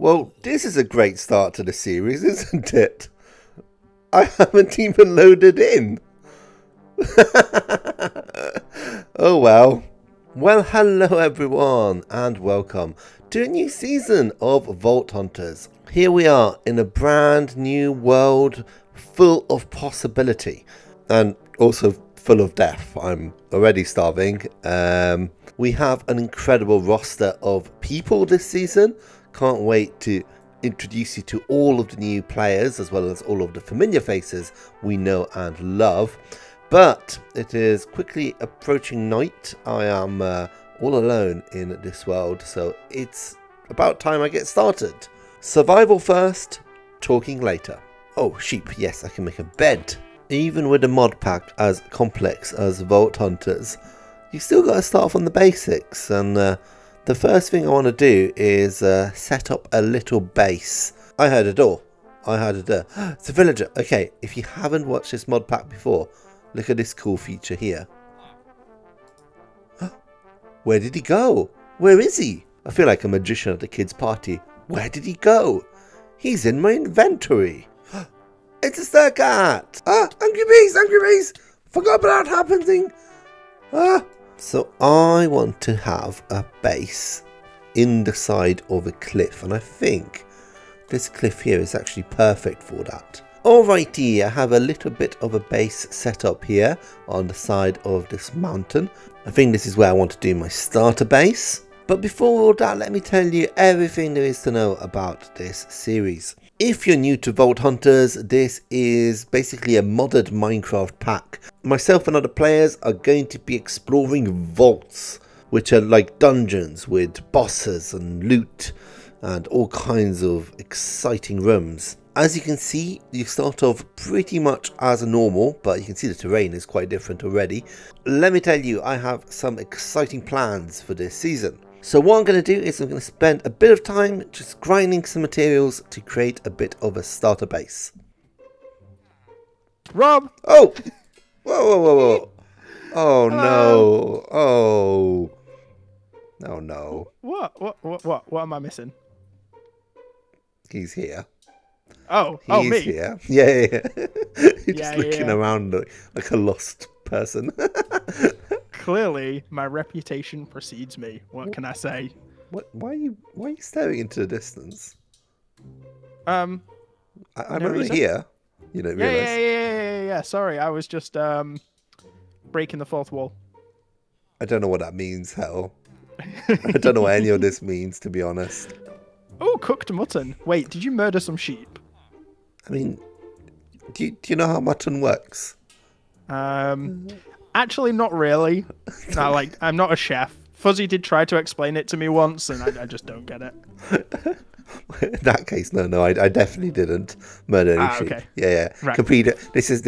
Well, this is a great start to the series, isn't it? I haven't even loaded in. Oh well. Well, hello everyone and welcome to a new season of Vault Hunters. Here we are in a brand new world full of possibility and also full of death. I'm already starving. We have an incredible roster of people this season. Can't wait to introduce you to all of the new players as well as all of the familiar faces we know and love. But it is quickly approaching night. I am all alone in this world, so it's about time I get started. Survival first, talking later. Oh, sheep, yes, I can make a bed. Even with a mod pack as complex as Vault Hunters, you still got to start from the basics. And the first thing I want to do is set up a little base. I heard a door. I heard a door. It's a villager. Okay, if you haven't watched this mod pack before, look at this cool feature here. Where did he go? Where is he? I feel like a magician at the kids' party. Where did he go? He's in my inventory. It's a star cat! Ah, angry bees, angry bees! Forgot about that happening! Ah! So I want to have a base in the side of a cliff, and I think this cliff here is actually perfect for that. Alrighty, I have a little bit of a base set up here on the side of this mountain. I think this is where I want to do my starter base. But before all that, let me tell you everything there is to know about this series. If you're new to Vault Hunters, this is basically a modded Minecraft pack. Myself and other players are going to be exploring vaults, which are like dungeons with bosses and loot and all kinds of exciting rooms. As you can see, you start off pretty much as normal, but you can see the terrain is quite different already. Let me tell you, I have some exciting plans for this season. So what I'm going to do is I'm going to spend a bit of time just grinding some materials to create a bit of a starter base. Rob! Oh! Whoa, whoa, whoa, whoa. Oh, no. Oh. Oh, no. What am I missing? He's here. Oh, he's me. Here. Yeah, yeah, yeah. Just looking around like a lost person. Clearly, my reputation precedes me. What can I say? What? Why are you staring into the distance? I'm over here. You don't realize. Yeah. Sorry, I was just breaking the fourth wall. I don't know what that means, hell. I don't know what any of this means, to be honest. Oh, cooked mutton. Wait, did you murder some sheep? I mean, do you know how mutton works? Actually, not really. No, like, I'm not a chef. Fuzzy did try to explain it to me once, and I just don't get it. In that case, no, I definitely didn't murder any sheep. Okay. Yeah. Right. Complete. This is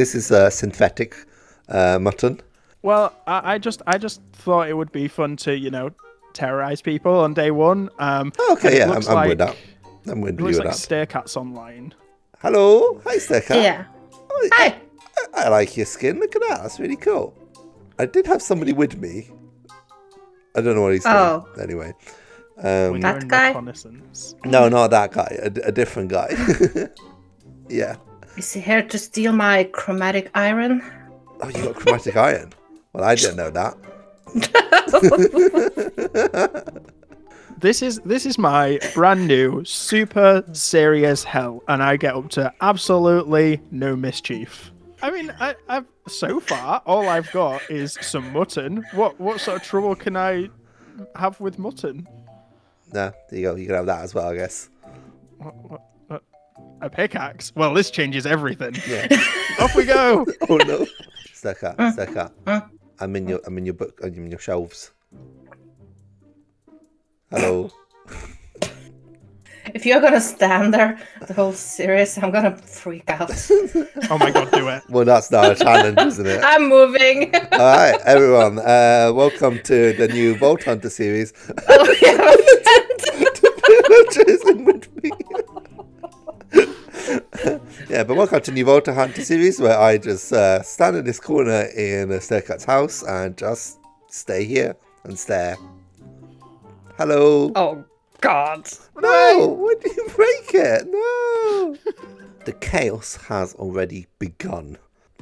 synthetic mutton. Well, I just thought it would be fun to terrorize people on day one. Okay, yeah, I'm with that. I'm with you. It looks like Star Cat's online. Hello, hi Star Cat. Yeah. Oh, hi. I like your skin. Look at that. That's really cool. I did have somebody with me. I don't know what he's saying. Anyway. That guy? No, not that guy. A different guy. Yeah. Is he here to steal my chromatic iron? Oh, you got chromatic iron? Well, I didn't know that. This is my brand new, super serious hell, and I get up to absolutely no mischief. I mean, I've so far all I've got is some mutton. What sort of trouble can I have with mutton? Nah, there you go. You can have that as well, I guess. What? A pickaxe? Well, this changes everything. Yeah. Off we go. Oh no, Star Cat. I'm in your book. I'm in your shelves. Hello. If you're going to stand there the whole series, I'm going to freak out. Oh my god, do it. Well, that's not a challenge, isn't it? I'm moving. All right, everyone. Welcome to the new Vault Hunter series. Oh, yeah. Yeah, but welcome to the new Vault Hunter series where I just stand in this corner in Star Cat's house and just stay here and stare. Hello. Oh, God! No! Why did you break it? No! The chaos has already begun.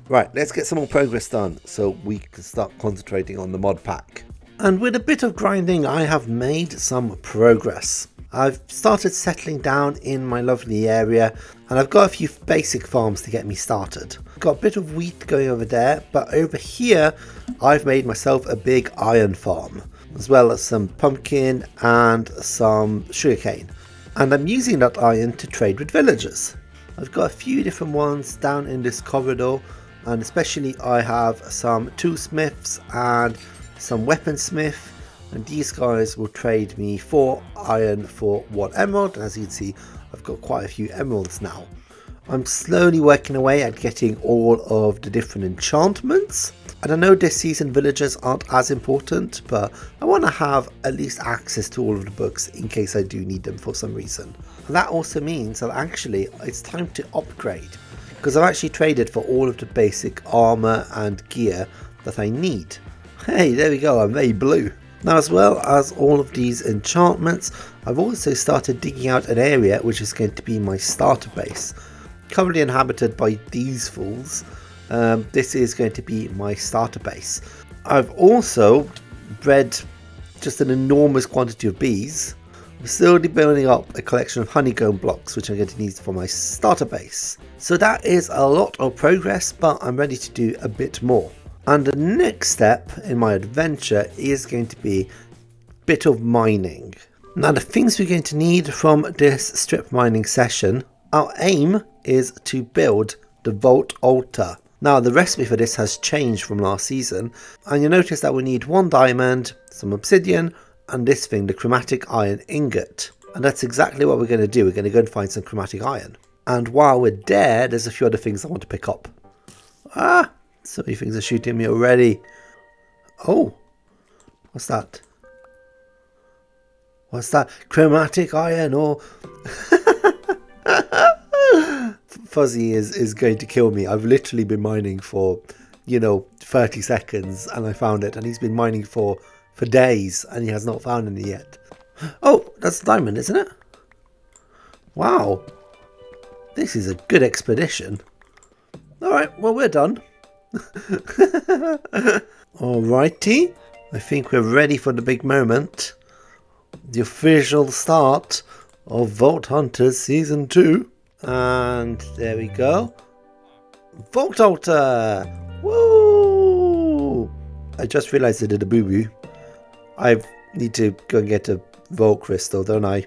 Right, let's get some more progress done so we can start concentrating on the mod pack. And with a bit of grinding, I have made some progress. I've started settling down in my lovely area, and I've got a few basic farms to get me started. Got a bit of wheat going over there, but over here I've made myself a big iron farm, as well as some pumpkin and some sugarcane. And I'm using that iron to trade with villagers. I've got a few different ones down in this corridor, and especially I have some toolsmiths and some weaponsmith. And these guys will trade me 4 iron for 1 emerald. And as you can see, I've got quite a few emeralds now. I'm slowly working away at getting all of the different enchantments. And I know this season villagers aren't as important, but I want to have at least access to all of the books in case I do need them for some reason. And that also means that actually it's time to upgrade, because I've actually traded for all of the basic armor and gear that I need. Hey, there we go, I'm very blue. Now, as well as all of these enchantments, I've also started digging out an area which is going to be my starter base. Currently inhabited by these fools, this is going to be my starter base. I've also bred just an enormous quantity of bees. I'm slowly building up a collection of honeycomb blocks which I'm going to need for my starter base. So that is a lot of progress, but I'm ready to do a bit more. And the next step in my adventure is going to be a bit of mining. Now, the things we're going to need from this strip mining session, our aim is to build the Vault Altar. Now, the recipe for this has changed from last season, and you'll notice that we need 1 diamond, some obsidian, and this thing, the chromatic iron ingot. And that's exactly what we're going to do. We're going to go and find some chromatic iron. And while we're there, there's a few other things I want to pick up. Ah! So many things are shooting me already. Oh, what's that? What's that? Chromatic iron or... Fuzzy is going to kill me. I've literally been mining for, 30 seconds and I found it. And he's been mining for days and he has not found any yet. Oh, that's a diamond, isn't it? Wow. This is a good expedition. All right, well, we're done. Alrighty, I think we're ready for the big moment. The official start of Vault Hunters Season 2. And there we go. Vault Altar! Woo! I just realised I did a boo-boo. I need to go and get a Vault Crystal, don't I?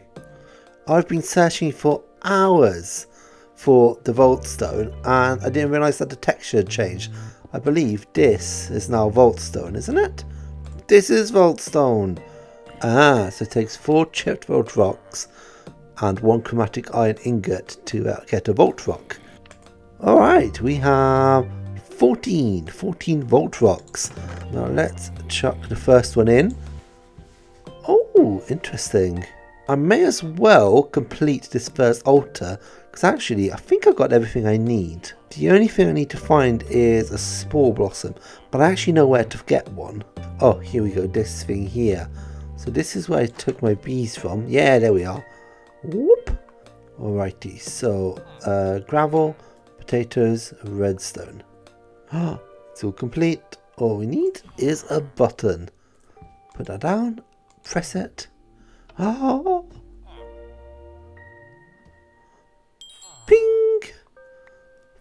I've been searching for hours for the Vault Stone and I didn't realise that the texture had changed. I believe this is now Vault Stone, isn't it? This is Vault Stone. Ah, so it takes 4 chipped Vault Rocks and 1 chromatic iron ingot to get a Vault Rock. Alright, we have 14 Vault Rocks. Now let's chuck the first one in. Oh, interesting. I may as well complete this first altar, because actually I think I've got everything I need. The only thing I need to find is a spore blossom, but I actually know where to get one. Oh, here we go, this thing here. So this is where I took my bees from. Yeah, there we are. Whoop. Alrighty, so gravel, potatoes, redstone. It's all complete. All we need is a button. Put that down, press it. Oh! Ping!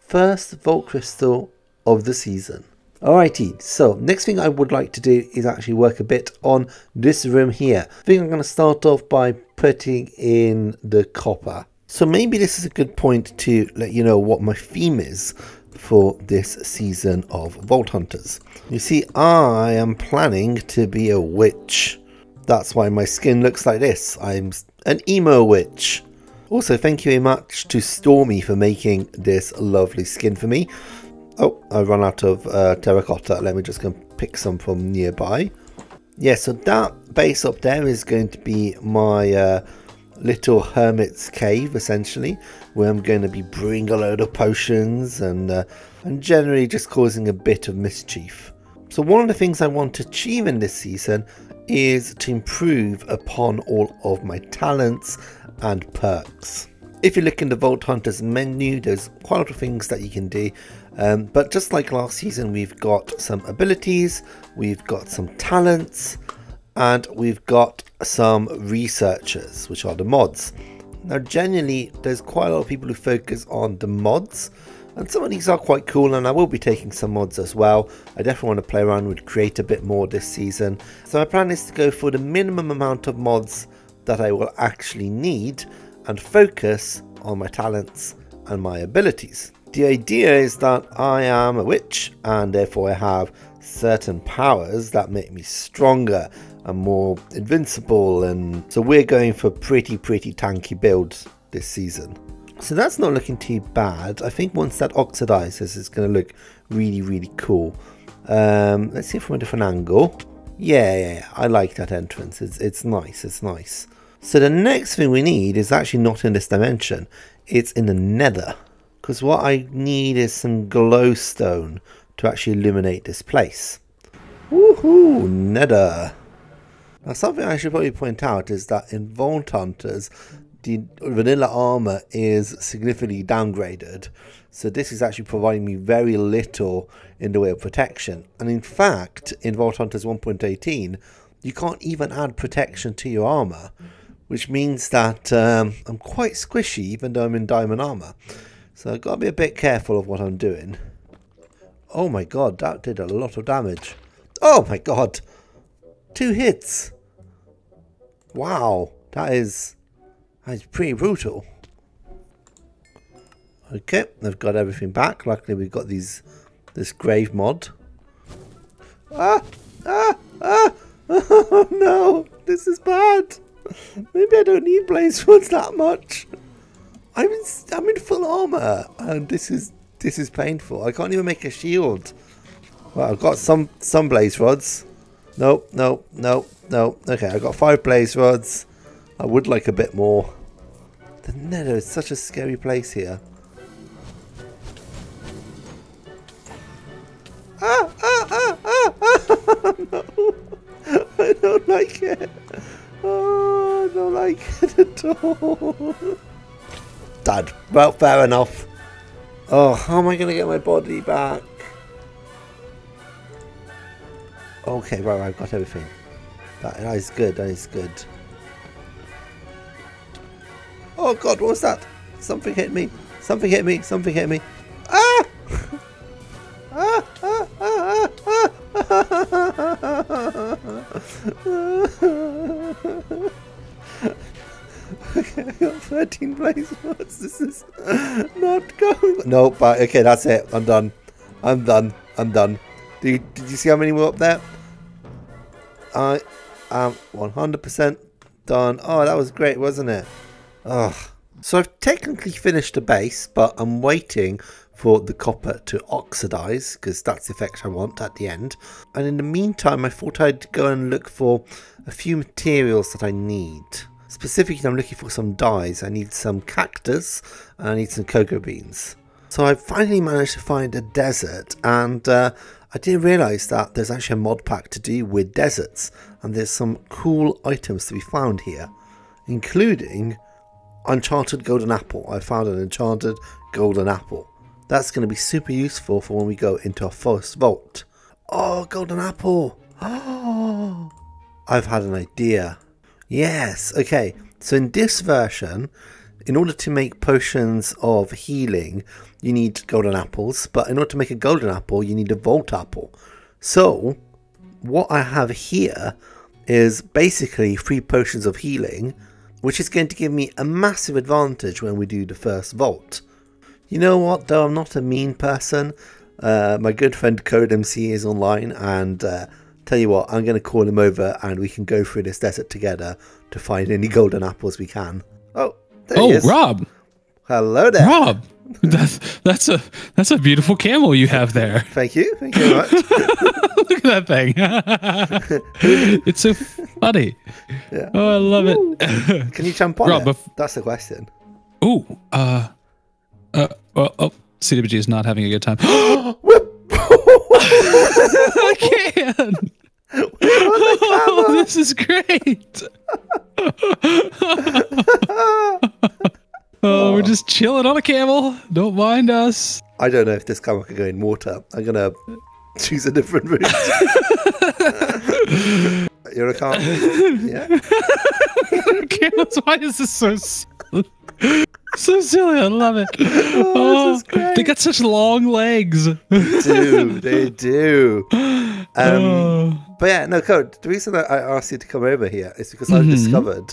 First Vault Crystal of the season. Alrighty, so next thing I would like to do is actually work a bit on this room here. I think I'm going to start off by putting in the copper. So maybe this is a good point to let you know what my theme is for this season of Vault Hunters. You see, I am planning to be a witch. That's why my skin looks like this. I'm an emo witch. Also, thank you very much to Stormy for making this lovely skin for me. Oh, I run out of terracotta. Let me just go pick some from nearby. Yeah, so that base up there is going to be my little hermit's cave, essentially, where I'm going to be brewing a load of potions and generally just causing a bit of mischief. So one of the things I want to achieve in this season is to improve upon all of my talents and perks. If you look in the Vault Hunters menu, there's quite a lot of things that you can do, but just like last season, we've got some abilities, we've got some talents, and we've got some researchers, which are the mods. Now generally there's quite a lot of people who focus on the mods, and some of these are quite cool, and I will be taking some mods as well. I definitely want to play around with create a bit more this season. So my plan is to go for the minimum amount of mods that I will actually need and focus on my talents and my abilities. The idea is that I am a witch and therefore I have certain powers that make me stronger and more invincible, and so we're going for pretty tanky builds this season. So that's not looking too bad. I think once that oxidizes, it's going to look really cool. Let's see from a different angle. Yeah, I like that entrance. It's nice, it's nice. So the next thing we need is actually not in this dimension, it's in the Nether, because what I need is some glowstone to actually illuminate this place. Woohoo, Nether. Now something I should probably point out is that in Vault Hunters, the vanilla armor is significantly downgraded, so this is actually providing me very little in the way of protection. And in fact, in Vault Hunters 1.18, you can't even add protection to your armor, which means that I'm quite squishy even though I'm in diamond armor. So I've got to be a bit careful of what I'm doing. Oh my god, that did a lot of damage. Oh my god, 2 hits. Wow, that is pretty brutal. Okay, I've got everything back. Luckily we've got this grave mod. Ah! Oh no, this is bad. Maybe I don't need blaze ones that much. I'm in full armor, and this is painful. I can't even make a shield. Well, I've got some blaze rods. No. Okay, I've got 5 blaze rods. I would like a bit more. The Nether is such a scary place here. Ah! No. I don't like it. Oh, I don't like it at all. Dad, well, fair enough. Oh, how am I going to get my body back? Okay, right, I've got everything. That is good, that is good. Oh god, what was that? Something hit me. Something hit me. Something hit me. Ah! Okay, I got 13 blaze rods. This is not going. No, but okay, that's it. I'm done. I'm done. I'm done. Did you see how many were up there? I am 100% done. Oh, that was great, wasn't it? Ugh. So I've technically finished the base, but I'm waiting for the copper to oxidize, because that's the effect I want at the end. And in the meantime, I thought I'd go and look for a few materials that I need. Specifically, I'm looking for some dyes. I need some cactus and I need some cocoa beans. So I finally managed to find a desert, and I didn't realise that there's actually a mod pack to do with deserts, and there's some cool items to be found here, including Enchanted Golden Apple. I found an Enchanted Golden Apple. That's going to be super useful for when we go into our first vault. Oh, Golden Apple! Oh, I've had an idea. Yes, okay. So in this version, in order to make potions of healing, you need golden apples. But in order to make a golden apple, you need a vault apple. So what I have here is basically 3 potions of healing, which is going to give me a massive advantage when we do the first vault. You know what, though, I'm not a mean person. My good friend CodeMC is online, and tell you what, I'm going to call him over and we can go through this desert together to find any golden apples we can. Oh, there he is. Rob. Hello there. Rob, that's a beautiful camel you have there. Thank you. Thank you very much. Look at that thing. It's so funny. Yeah. Oh, I love it. Can you jump on Rob, it? That's the question. Oh, well, CWG is not having a good time. I can't. Oh, this is great. Oh, we're just chilling on a camel. Don't mind us. I don't know if this camel can go in water. I'm going to choose a different route. You're a camel. Yeah. Camels, why is this so so silly? I love it. Oh, they got such long legs. They do. But yeah, no, Code, the reason I asked you to come over here is because I've discovered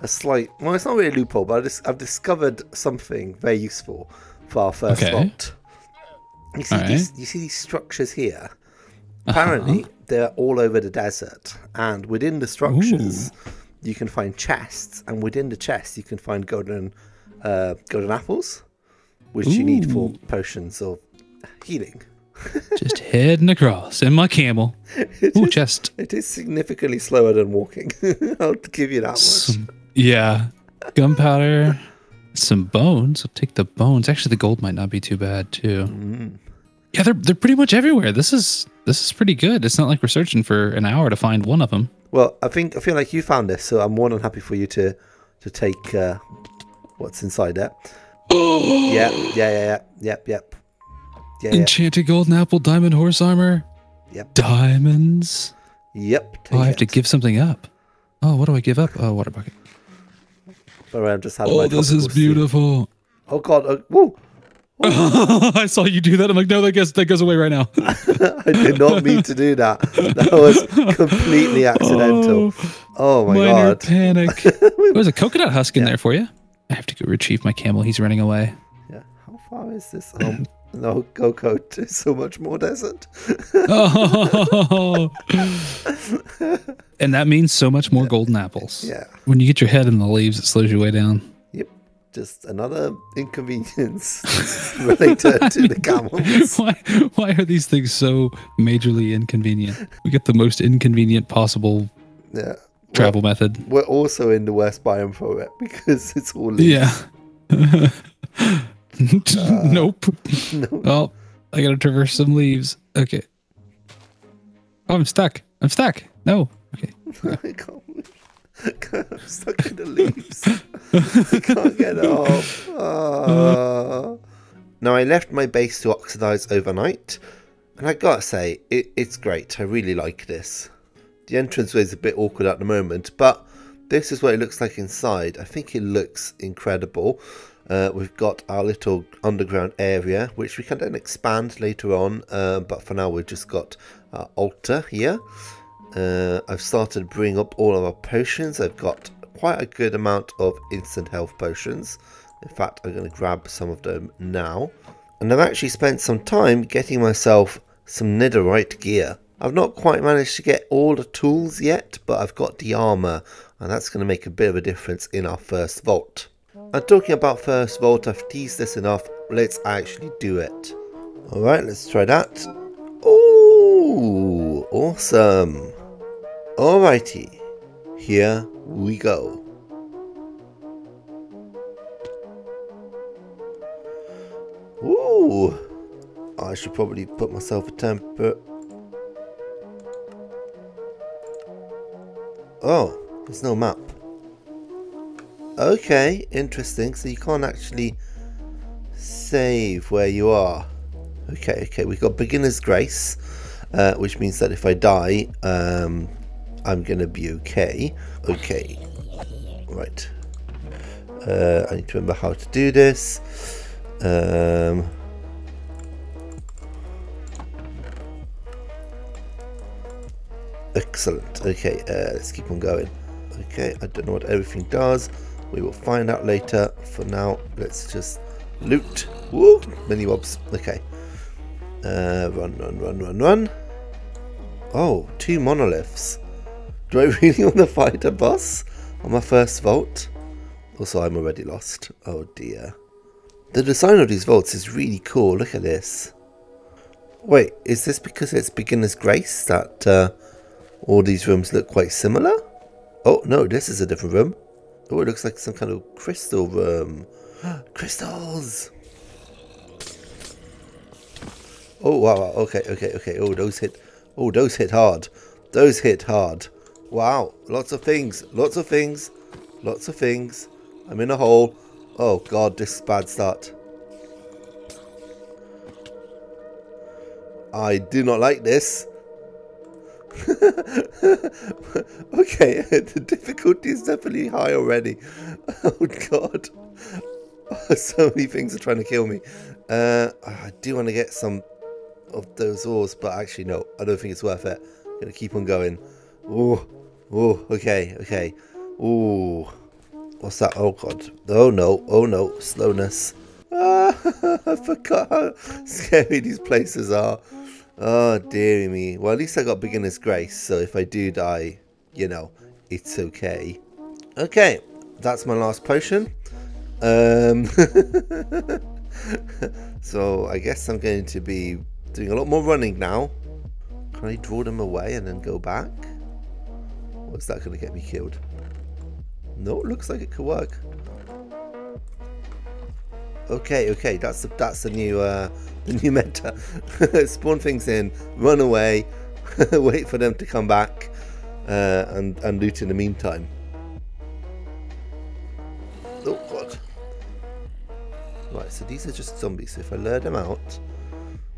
a slight, well, it's not really a loophole, but I've discovered something very useful for our first vault. You see these structures here? Apparently, they're all over the desert, and within the structures, you can find chests, and within the chests, you can find golden apples, which you need for potions or healing. Just heading across in my camel. Chest. It is significantly slower than walking. I'll give you that much. Yeah. Gunpowder. Some bones. I'll take the bones. Actually, the gold might not be too bad too. Yeah, they're pretty much everywhere. This is pretty good. It's not like we're searching for an hour to find one of them. Well, I feel like you found this, so I'm more than happy for you to take what's inside there. Yeah. Enchanted golden apple, diamond horse armor. Yep. Diamonds. Yep. Oh, I have to give something up. Oh, what do I give up? Oh, water bucket. Sorry, I'm just having my this is beautiful. Soup. Oh God! Woo! I saw you do that. I'm like, no, that goes away right now. I did not mean to do that. That was completely accidental. Oh my God! Panic. There's a coconut husk in there for you. I have to go retrieve my camel. He's running away. Yeah. How far is this? No, Coco, there's so much more desert. And that means so much more golden apples. Yeah. When you get your head in the leaves, it slows your way down. Yep. Just another inconvenience related to the camels. Why are these things so majorly inconvenient? We get the most inconvenient possible travel method. We're also in the worst biome for it because it's all leaves. Yeah. Nope. No. Oh, I gotta traverse some leaves. Okay. Oh, I'm stuck. No. Okay. I can't. I'm stuck in the leaves. I can't get off. Now, I left my base to oxidize overnight, and I gotta say, it's great. I really like this. The entranceway is a bit awkward at the moment, but this is what it looks like inside. I think it looks incredible. We've got our little underground area, which we can then expand later on, but for now we've just got our altar here. I've started bringing up all of our potions. I've got quite a good amount of instant health potions. In fact, I'm going to grab some of them now. And I've actually spent some time getting myself some netherite gear. I've not quite managed to get all the tools yet, but I've got the armor, and that's going to make a bit of a difference in our first vault. And talking about first vault, I've teased this enough, let's actually do it. Alright, let's try that. Ooh, awesome. Alrighty, here we go. Ooh, I should probably put myself a temper. Oh, there's no map. Okay, interesting. So you can't actually save where you are. Okay, we've got beginner's grace, which means that if I die, I'm gonna be okay. Okay, right. I need to remember how to do this. Excellent. Okay, let's keep on going. Okay, I don't know what everything does. We will find out later. For now, let's just loot. Woo! Mini mobs. Okay. Run. Oh, 2 monoliths. Do I really want to fight a boss on my first vault? Also, I'm already lost. Oh dear. The design of these vaults is really cool. Look at this. Wait, is this because it's beginner's grace that all these rooms look quite similar? Oh no, this is a different room. Oh, it looks like some kind of crystal room. Crystals! Oh wow, okay. Oh, those hit hard. Wow, lots of things, lots of things, lots of things. I'm in a hole. Oh god, this is a bad start. I do not like this. Okay, the difficulty is definitely high already. Oh god. So many things are trying to kill me. I do want to get some of those ores, but actually no, I don't think it's worth it. I'm going to keep on going. Oh, oh, okay, okay. Oh, what's that? Oh god. Oh no, slowness. Ah, I forgot how scary these places are. Oh dearie me. Well, at least I got beginner's grace, so if I do die, you know, it's okay. Okay, that's my last potion. So I guess I'm going to be doing a lot more running now. Can I draw them away and then go back? Or is that going to get me killed? No, it looks like it could work. Okay, okay, that's the new meta. Spawn things in, run away, wait for them to come back, and loot in the meantime. Oh god. Right, so these are just zombies, so if I lure them out,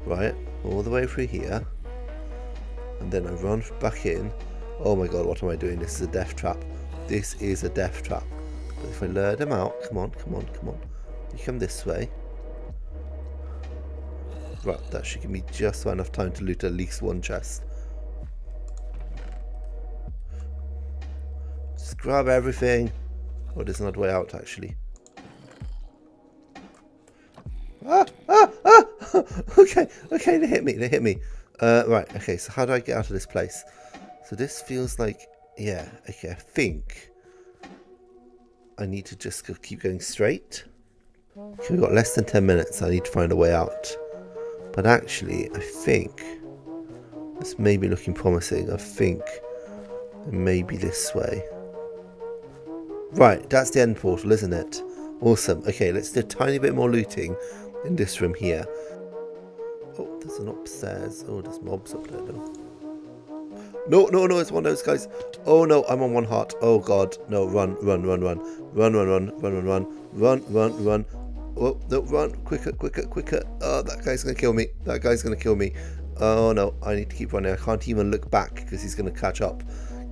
right, all the way through here, and then I run back in. Oh my god, what am I doing? This is a death trap. This is a death trap. But if I lure them out, come on, come on, come on. You come this way. Right, that should give me just enough time to loot at least one chest. Just grab everything. Oh, there's another way out, actually. Ah, ah, ah! Okay, okay, they hit me, they hit me. Right, okay, so how do I get out of this place? So this feels like, yeah, okay, I think I need to just go, keep going straight. Okay, we've got less than 10 minutes, I need to find a way out. But actually, I think this may be looking promising. I think it may be this way. Right, that's the end portal, isn't it? Awesome. Okay, let's do a tiny bit more looting in this room here. Oh, there's an upstairs. Oh, there's mobs up there though. No, no, no, it's one of those guys. Oh no, I'm on one heart. Oh god, no, run, run, run, run. Run, run, run, run, run, run. Run, run, run. Oh, no, run. Quicker, quicker, quicker. Oh, that guy's going to kill me. That guy's going to kill me. Oh no, I need to keep running. I can't even look back because he's going to catch up.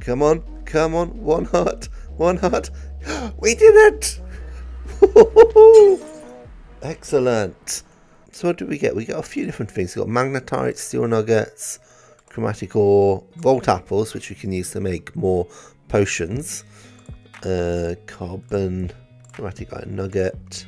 Come on, come on. One heart, one heart. We did it! Excellent. So what did we get? We got a few different things. We got magnetites, steel nuggets, chromatic ore, vault apples, which we can use to make more potions, carbon, chromatic iron nugget.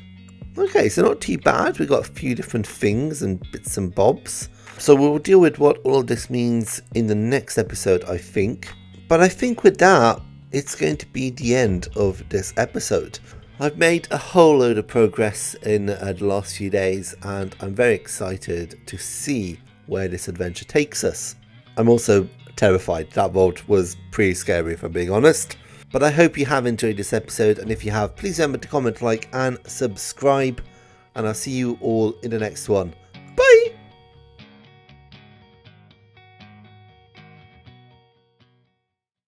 Okay, so not too bad. We got a few different things and bits and bobs. So we'll deal with what all of this means in the next episode, I think. But I think with that, it's going to be the end of this episode. I've made a whole load of progress in the last few days, and I'm very excited to see where this adventure takes us. I'm also terrified. That vault was pretty scary, if I'm being honest. But I hope you have enjoyed this episode, and if you have, please remember to comment, like, and subscribe, and I'll see you all in the next one.